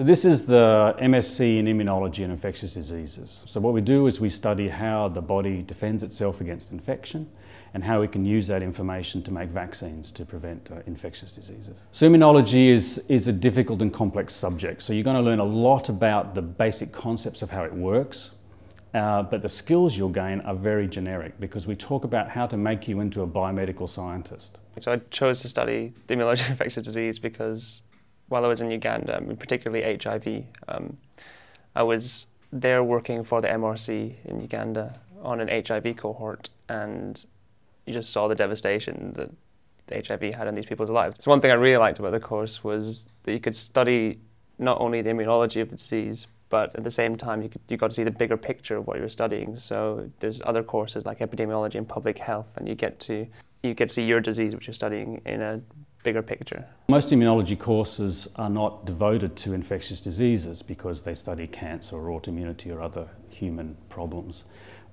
So this is the MSc in Immunology and Infectious Diseases. So what we do is we study how the body defends itself against infection and how we can use that information to make vaccines to prevent infectious diseases. So immunology is a difficult and complex subject. So you're going to learn a lot about the basic concepts of how it works, but the skills you'll gain are very generic because we talk about how to make you into a biomedical scientist. So I chose to study the immunology of infectious disease because while I was in Uganda, particularly HIV, I was there working for the MRC in Uganda on an HIV cohort, and you just saw the devastation that the HIV had on these people's lives. So one thing I really liked about the course was that you could study not only the immunology of the disease, but at the same time you got to see the bigger picture of what you were studying. So there's other courses like epidemiology and public health, and you get to see your disease, which you're studying, in a bigger picture. Most immunology courses are not devoted to infectious diseases because they study cancer or autoimmunity or other human problems.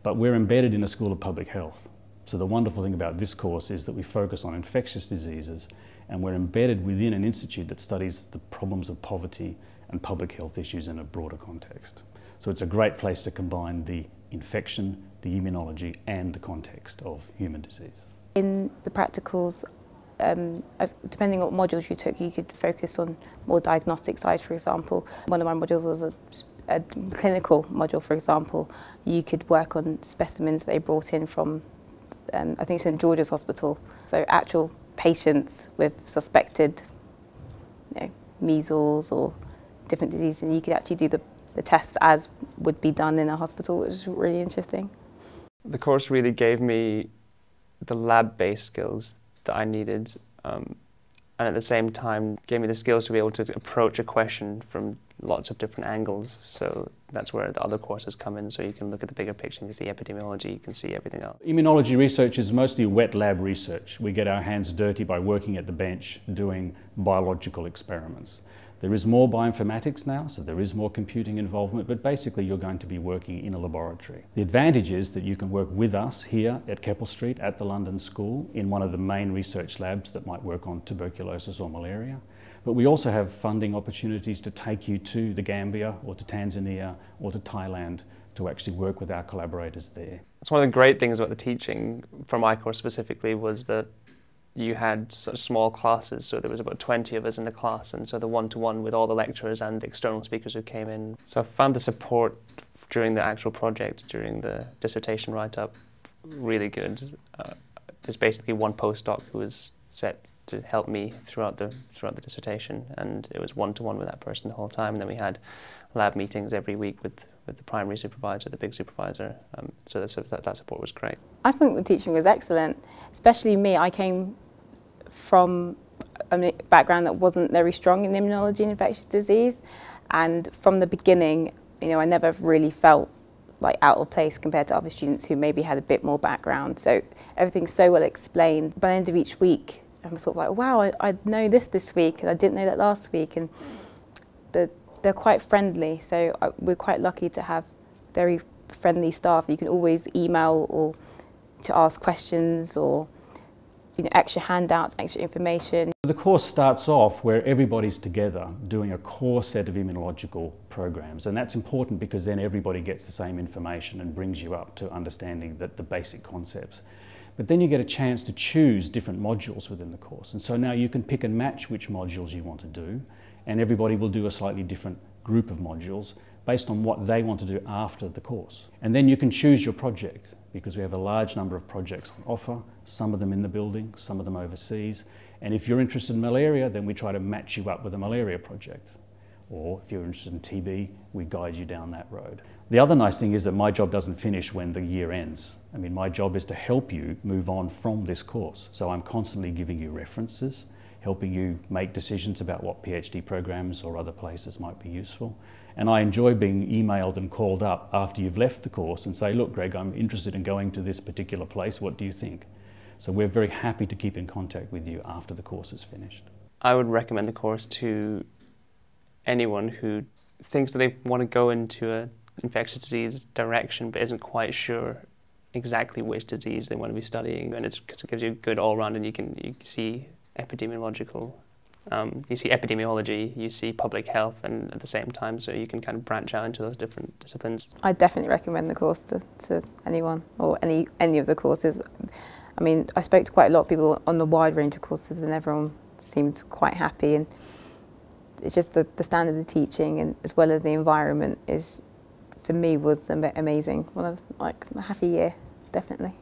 But we're embedded in a school of public health. So the wonderful thing about this course is that we focus on infectious diseases, and we're embedded within an institute that studies the problems of poverty and public health issues in a broader context. So it's a great place to combine the infection, the immunology, and the context of human disease. In the practicals, depending on what modules you took, you could focus on more diagnostic side, for example. One of my modules was a clinical module, for example. You could work on specimens they brought in from, I think, St George's Hospital. So actual patients with suspected, measles or different diseases, and you could actually do the tests as would be done in a hospital, which was really interesting. The course really gave me the lab-based skills that I needed, and at the same time gave me the skills to be able to approach a question from lots of different angles. So that's where the other courses come in, so you can look at the bigger picture, you can see epidemiology, you can see everything else. Immunology research is mostly wet lab research. We get our hands dirty by working at the bench doing biological experiments. There is more bioinformatics now, so there is more computing involvement, but basically you're going to be working in a laboratory. The advantage is that you can work with us here at Keppel Street at the London School in one of the main research labs that might work on tuberculosis or malaria. But we also have funding opportunities to take you to the Gambia or to Tanzania or to Thailand to actually work with our collaborators there. That's one of the great things about the teaching from ICOR specifically was that you had such small classes, so there was about 20 of us in the class, and so the one-to-one with all the lecturers and the external speakers who came in. So I found the support during the actual project, during the dissertation write-up, really good. There's basically one postdoc who was set to help me throughout the dissertation, and it was one-to-one with that person the whole time. And then we had lab meetings every week with the primary supervisor, the big supervisor, so that support was great. I think the teaching was excellent, especially me. I came from a background that wasn't very strong in immunology and infectious disease, and from the beginning, I never really felt like out of place compared to other students who maybe had a bit more background. So everything's so well explained. By the end of each week, I'm sort of like, wow, I know this week, and I didn't know that last week. And they're quite friendly, so we're quite lucky to have very friendly staff. You can always email or to ask questions or extra handouts, extra information. The course starts off where everybody's together doing a core set of immunological programs, and that's important because then everybody gets the same information and brings you up to understanding the basic concepts. But then you get a chance to choose different modules within the course, and so now you can pick and match which modules you want to do, and everybody will do a slightly different group of modules based on what they want to do after the course. And then you can choose your project, because we have a large number of projects on offer, some of them in the building, some of them overseas. And if you're interested in malaria, then we try to match you up with a malaria project. Or if you're interested in TB, we guide you down that road. The other nice thing is that my job doesn't finish when the year ends. I mean, my job is to help you move on from this course. So I'm constantly giving you references, helping you make decisions about what PhD programs or other places might be useful. And I enjoy being emailed and called up after you've left the course and say, look, Greg, I'm interested in going to this particular place. What do you think? So we're very happy to keep in contact with you after the course is finished. I would recommend the course to anyone who thinks that they want to go into an infectious disease direction but isn't quite sure exactly which disease they want to be studying. And it gives you a good all-round, and you can see epidemiological You see epidemiology, you see public health, and at the same time, so you can kind of branch out into those different disciplines. I definitely recommend the course to anyone, or any of the courses. I mean, I spoke to quite a lot of people on the wide range of courses, and everyone seems quite happy, and it's just the standard of teaching, and as well as the environment, is for me was amazing. Well, like a happy year, definitely.